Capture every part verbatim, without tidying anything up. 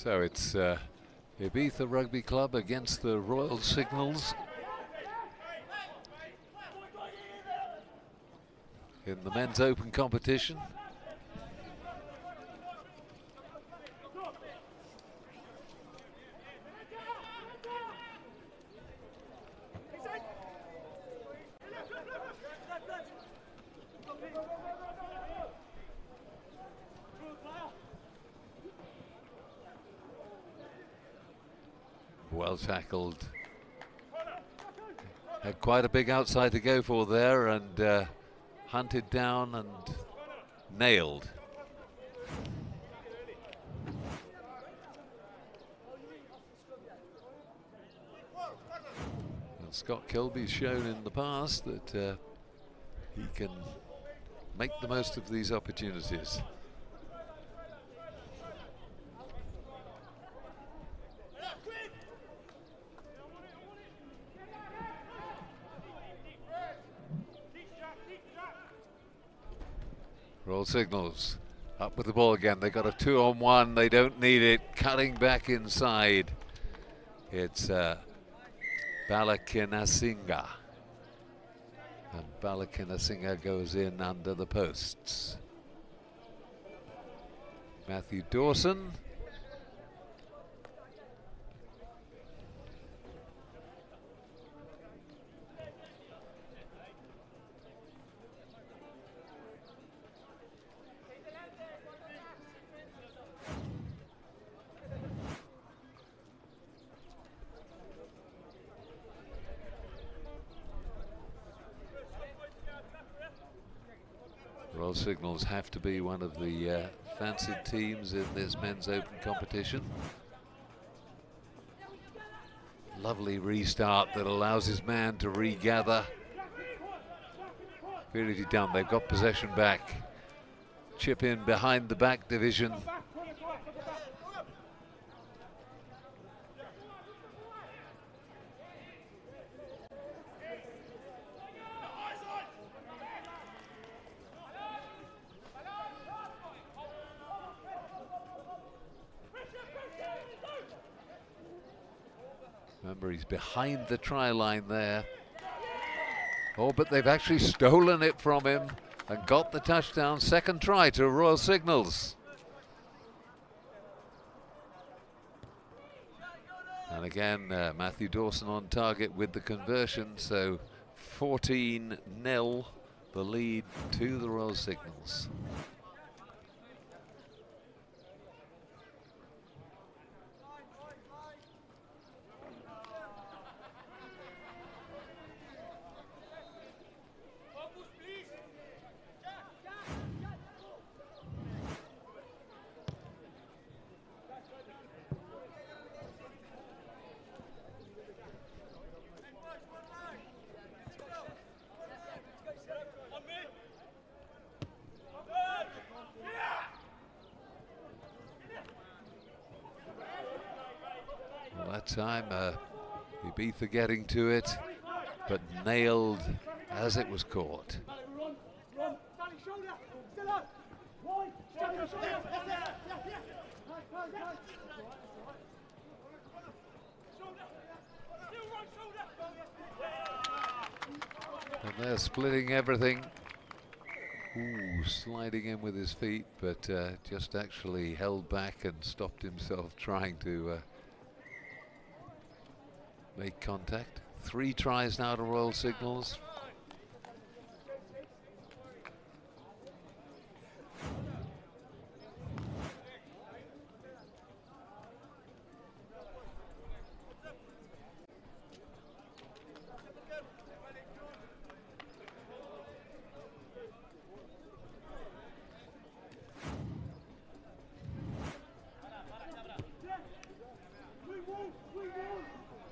So it's uh, Ibiza Rugby Club against the Royal Signals in the men's open competition. Well tackled. Had quite a big outside to go for there, and uh, hunted down and nailed. And Scott Kilby's shown in the past that uh, he can make the most of these opportunities. Royal Signals up with the ball again. They got a two on one. They don't need it. Cutting back inside. It's uh, Balakina Singer. And Balakina Singer goes in under the posts. Matthew Dawson. Royal Signals have to be one of the uh, fancied teams in this men's open competition. Lovely restart that allows his man to regather. Beautifully done. They've got possession back. Chip in behind the back division. Remember, he's behind the try line there. Oh, but they've actually stolen it from him and got the touchdown. Second try to Royal Signals. And again, uh, Matthew Dawson on target with the conversion. So fourteen nil, the lead to the Royal Signals. That time, uh, Ibiza getting to it, but nailed as it was caught. And they're splitting everything. Ooh, sliding in with his feet, but uh, just actually held back and stopped himself trying to uh, make contact. Three tries now to Royal Signals.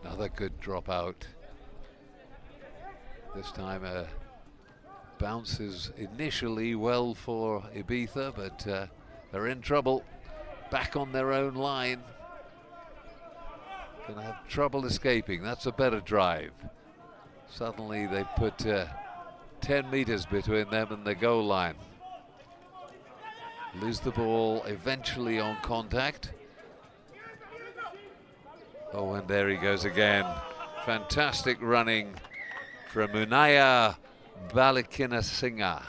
Another good dropout. This time uh, bounces initially well for Ibiza, but uh, they're in trouble. Back on their own line. Gonna have trouble escaping. That's a better drive. Suddenly they put uh, ten meters between them and the goal line. Lose the ball eventually on contact. Oh, and there he goes again. Fantastic running from Munaya Balikinasinga.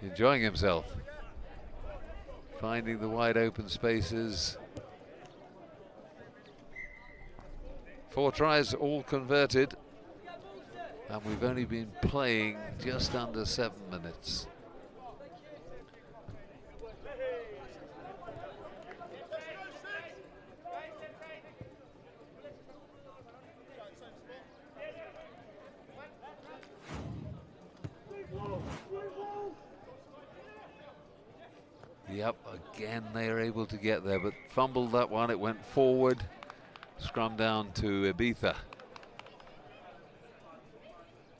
Enjoying himself, finding the wide open spaces. Four tries all converted, and we've only been playing just under seven minutes. Yep, again they are able to get there, but fumbled that one. It went forward. Scrum down to Ibiza.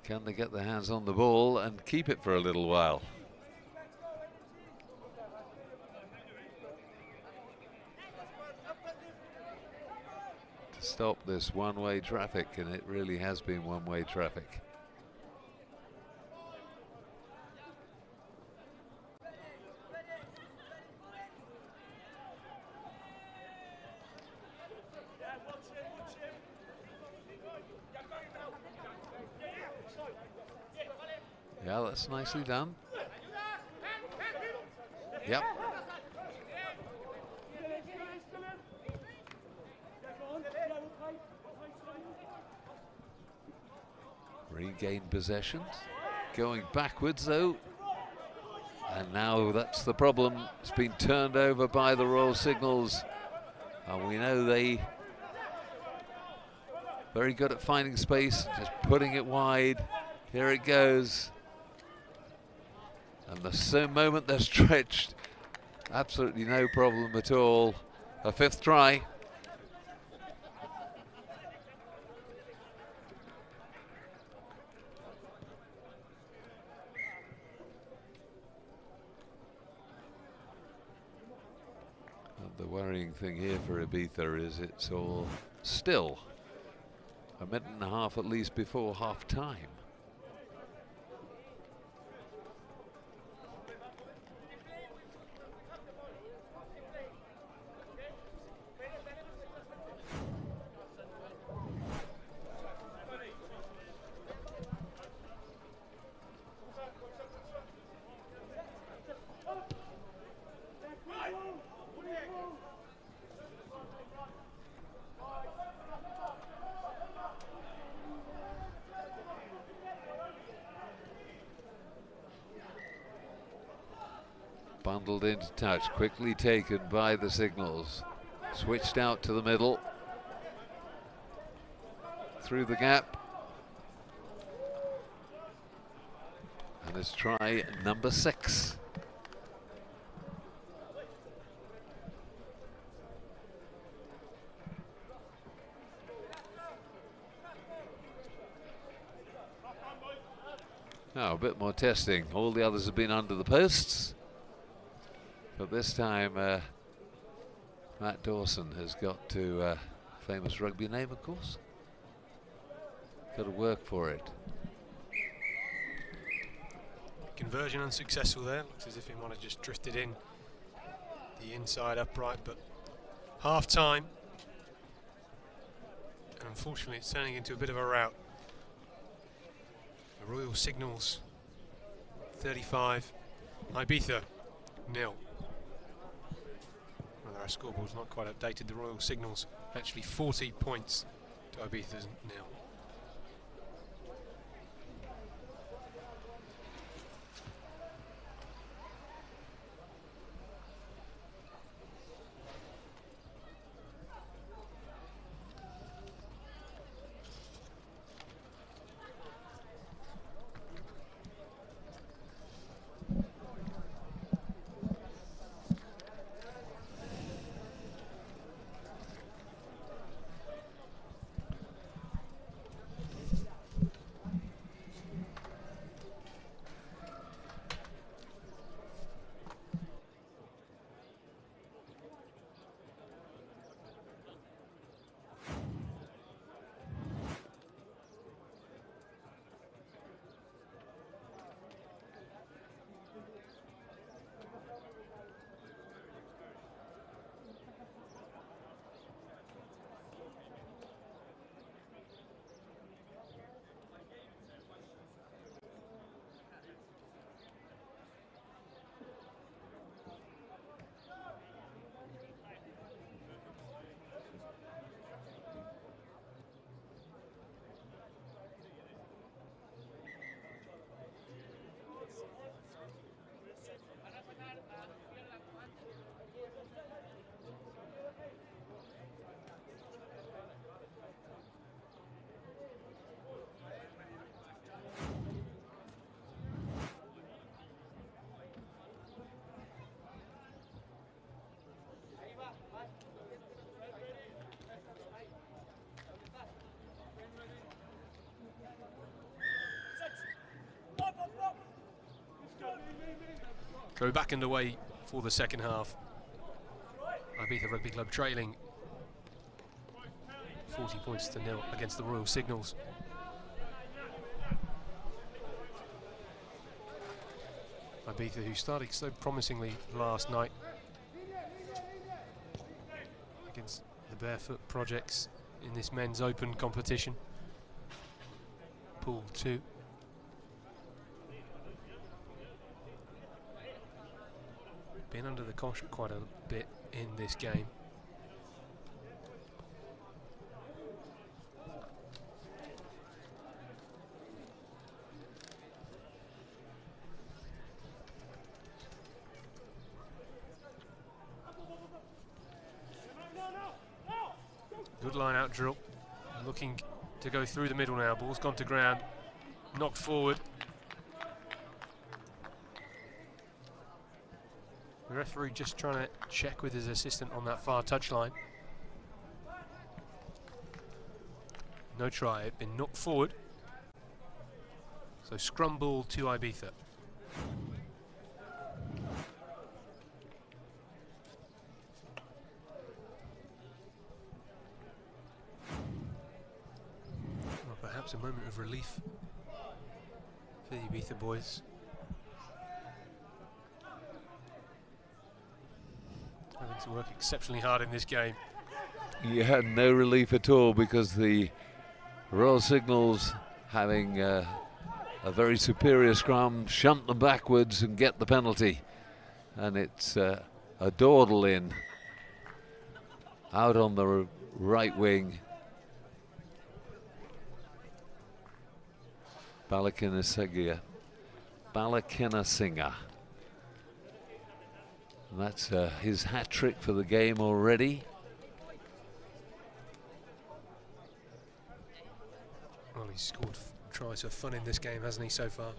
Can they get their hands on the ball and keep it for a little while? To stop this one-way traffic, and it really has been one-way traffic. Yeah, that's nicely done. Yep. Regained possession. Going backwards, though. And now that's the problem. It's been turned over by the Royal Signals. And we know they very good at finding space, just putting it wide. Here it goes. And the moment they're stretched, absolutely no problem at all. A fifth try. And the worrying thing here for Ibiza is it's all still a minute and a half at least before half time. Bundled into touch, quickly taken by the Signals. Switched out to the middle. Through the gap. And it's try number six. Now, a bit more testing. All the others have been under the posts. But this time, uh, Matt Dawson has got to, uh, famous rugby name, of course. Got to work for it. Conversion unsuccessful there. Looks as if he might have just drifted in the inside upright, but half time. And unfortunately, it's turning into a bit of a rout. The Royal Signals, thirty-five, Ibiza, nil. Our scoreboard's not quite updated. The Royal Signals actually forty points to Ibiza's nil. go back and away for the second half. Ibiza Rugby Club trailing forty points to nil against the Royal Signals. Ibiza, who started so promisingly last night against the Barefoot Projects in this men's open competition, pool two. Been under the cosh quite a bit in this game. Good line out drill, looking to go through the middle now. Ball's gone to ground, knocked forward. The referee just trying to check with his assistant on that far touchline. No try, it's been knocked forward. So scrum ball to Ibiza. Well, perhaps a moment of relief for the Ibiza boys. To work exceptionally hard in this game. You had no relief at all, because the Royal Signals, having uh, a very superior scrum, shunt them backwards and get the penalty, and it's uh, a dawdle in out on the right wing. Balakina Singer. Balakina Singer. And that's uh, his hat trick for the game already. Well, he's scored f tries of fun in this game, hasn't he, so far?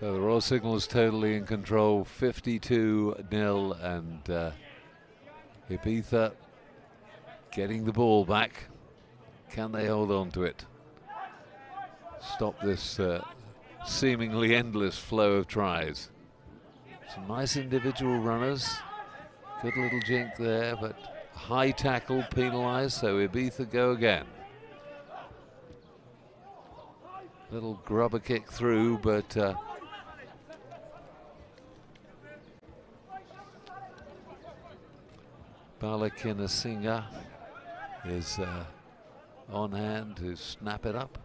So the Royal Signals totally in control, fifty-two nil, and uh, Ibiza getting the ball back. Can they hold on to it? Stop this uh, seemingly endless flow of tries. Some nice individual runners. Good little jink there, but high tackle penalised, so Ibiza go again. Little grubber kick through, but uh, Balakina Singer is uh, on hand to snap it up.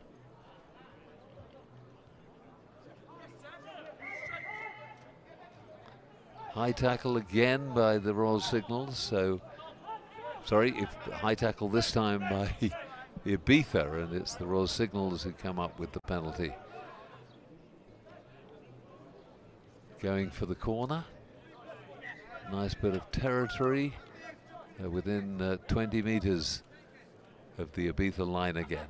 High tackle again by the Royal Signals, so sorry, if high tackle this time by Ibiza, and it's the Royal Signals who come up with the penalty. Going for the corner. Nice bit of territory uh, within uh, twenty meters of the Ibiza line again.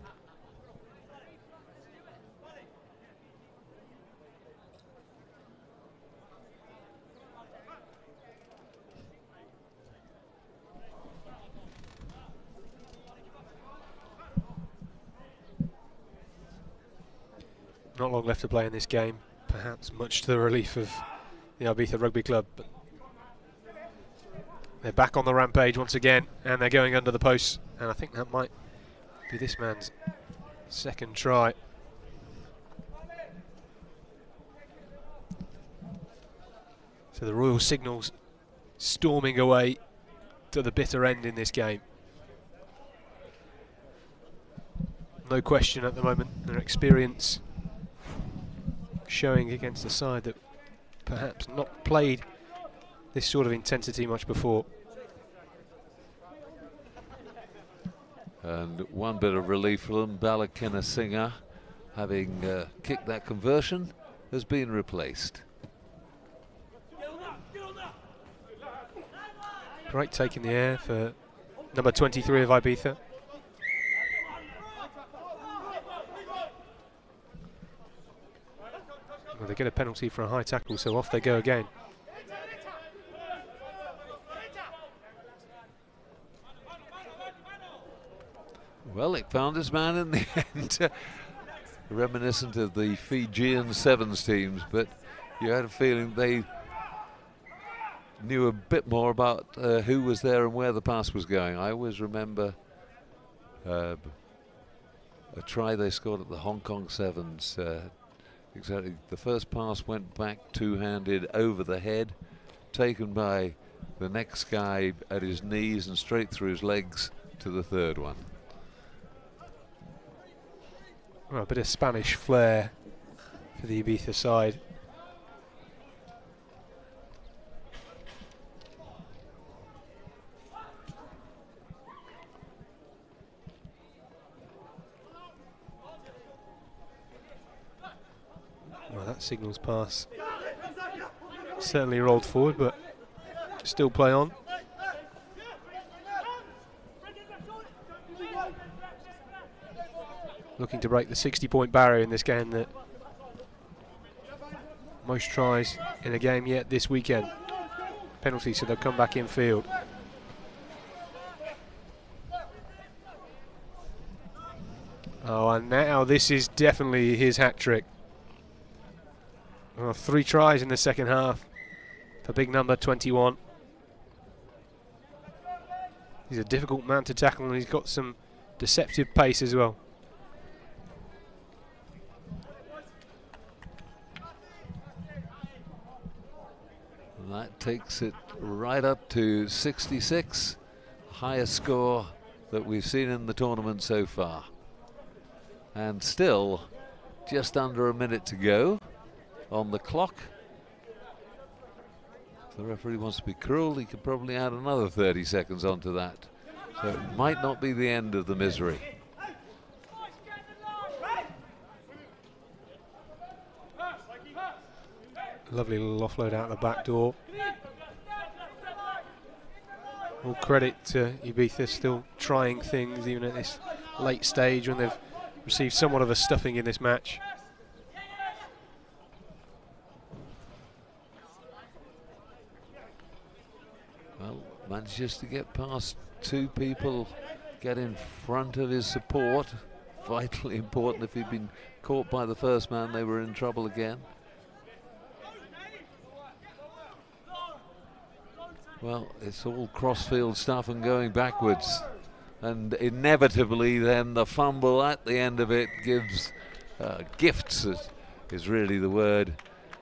Not long left to play in this game, perhaps much to the relief of the Ibiza Rugby Club. But they're back on the rampage once again, and they're going under the posts. And I think that might be this man's second try. So the Royal Signals storming away to the bitter end in this game. No question at the moment, their experience showing against a side that perhaps not played this sort of intensity much before. And one bit of relief for them, Balakina Singer, having uh, kicked that conversion, has been replaced. Great take in the air for number twenty-three of Ibiza. Well, they get a penalty for a high tackle, so off they go again. Well, it found his man in the end. Reminiscent of the Fijian Sevens teams, but you had a feeling they knew a bit more about uh, who was there and where the pass was going. I always remember uh, a try they scored at the Hong Kong Sevens. Uh, Exactly. The first pass went back two-handed over the head, taken by the next guy at his knees and straight through his legs to the third one. Well, a bit of Spanish flair for the Ibiza side. Signals pass certainly rolled forward, but still play on. Looking to break the sixty point barrier in this game, that most tries in a game yet this weekend. Penalty, so they'll come back in field. Oh, and now this is definitely his hat trick. Well, three tries in the second half for big number twenty-one. He's a difficult man to tackle, and he's got some deceptive pace as well. That takes it right up to sixty-six, highest score that we've seen in the tournament so far. And still just under a minute to go on the clock. If the referee wants to be cruel, he could probably add another thirty seconds onto that. So it might not be the end of the misery. Lovely little offload out the back door. All credit to Ibiza, still trying things even at this late stage when they've received somewhat of a stuffing in this match. Manages to get past two people, get in front of his support. Vitally important. If he'd been caught by the first man, they were in trouble again. Well, it's all cross-field stuff and going backwards. And inevitably then the fumble at the end of it gives uh, gifts is, is really the word.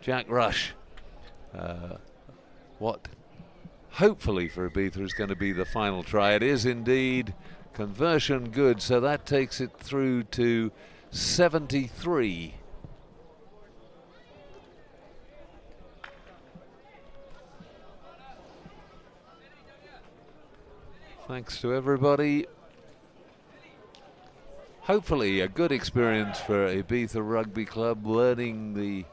Jack Rush, uh, what hopefully for Ibiza is going to be the final try. It is indeed conversion good, so that takes it through to seventy-three. Thanks to everybody. Hopefully a good experience for Ibiza Rugby Club, learning the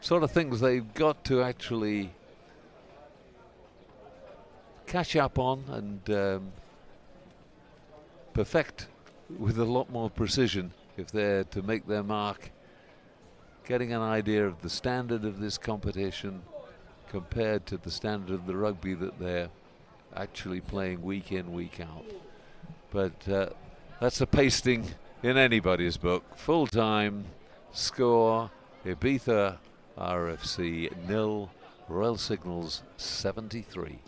sort of things they've got to actually catch up on and um, perfect with a lot more precision if they're to make their mark. Getting an idea of the standard of this competition compared to the standard of the rugby that they're actually playing week in, week out. But uh, that's a pasting in anybody's book. Full-time score, Ibiza R F C nil, Royal Signals seventy-three.